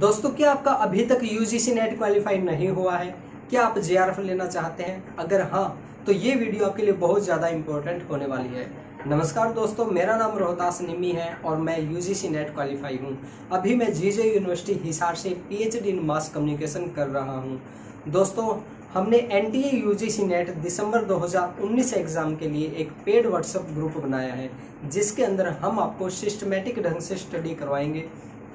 दोस्तों, क्या आपका अभी तक यूजीसी नेट क्वालिफाई नहीं हुआ है? क्या आप जेआरएफ लेना चाहते हैं? अगर हाँ, तो ये वीडियो आपके लिए बहुत ज़्यादा इम्पोर्टेंट होने वाली है। नमस्कार दोस्तों, मेरा नाम रोहतास निमी है और मैं यूजीसी नेट क्वालिफाई हूँ। अभी मैं जीजे यूनिवर्सिटी हिसार से पीएचडी इन मास कम्युनिकेशन कर रहा हूँ। दोस्तों, हमने एनटीए यूजीसी नेट दिसंबर 2019 एग्ज़ाम के लिए एक पेड व्हाट्सएप ग्रुप बनाया है, जिसके अंदर हम आपको सिस्टमेटिक ढंग से स्टडी करवाएंगे।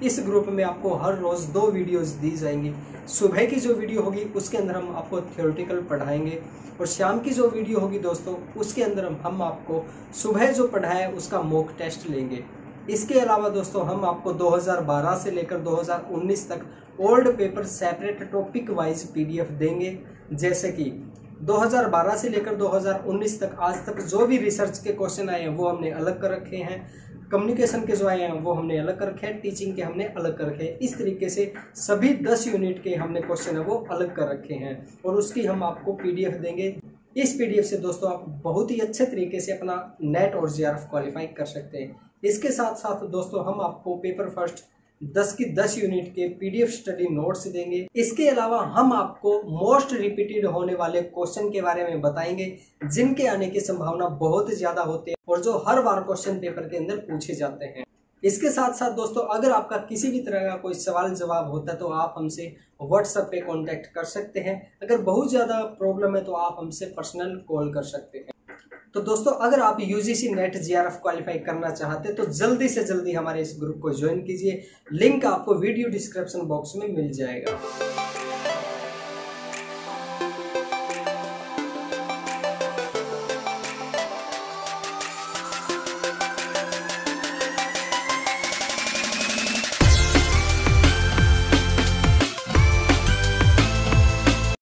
इस ग्रुप में आपको हर रोज़ 2 वीडियोस दी जाएंगी। सुबह की जो वीडियो होगी उसके अंदर हम आपको थ्योरेटिकल पढ़ाएंगे, और शाम की जो वीडियो होगी दोस्तों उसके अंदर हम आपको सुबह जो पढ़ाया उसका मॉक टेस्ट लेंगे। इसके अलावा दोस्तों, हम आपको 2012 से लेकर 2019 तक old paper separate topic wise PDF देंगे। जैसे कि 2012 से लेकर 2019 तक आज तक जो भी रिसर्च के क्वेश्चन आए हैं वो हमने अलग कर रखे हैं, कम्युनिकेशन के जो आए हैं वो हमने अलग कर रखे हैं, टीचिंग के हमने अलग कर रखे हैं। इस तरीके से सभी 10 यूनिट के हमने क्वेश्चन है वो अलग कर रखे हैं, और उसकी हम आपको पीडीएफ देंगे। इस पीडीएफ से दोस्तों आप बहुत ही अच्छे तरीके से अपना नेट और जेआरएफ क्वालिफाई कर सकते हैं। इसके साथ साथ दोस्तों, हम आपको पेपर फर्स्ट 10 की 10 यूनिट के पीडीएफ स्टडी नोट्स देंगे। इसके अलावा हम आपको मोस्ट रिपीटेड होने वाले क्वेश्चन के बारे में बताएंगे, जिनके आने की संभावना बहुत ज़्यादा होती है और जो हर बार क्वेश्चन पेपर के अंदर पूछे जाते हैं। इसके साथ साथ दोस्तों, अगर आपका किसी भी तरह का कोई सवाल जवाब होता है तो आप हमसे व्हाट्सएप पे कॉन्टैक्ट कर सकते हैं। अगर बहुत ज़्यादा प्रॉब्लम है तो आप हमसे पर्सनल कॉल कर सकते हैं। तो दोस्तों, अगर आप यूजीसी नेट जेआरएफ क्वालिफाई करना चाहते हैं तो जल्दी से जल्दी हमारे इस ग्रुप को ज्वाइन कीजिए। लिंक आपको वीडियो डिस्क्रिप्शन बॉक्स में मिल जाएगा।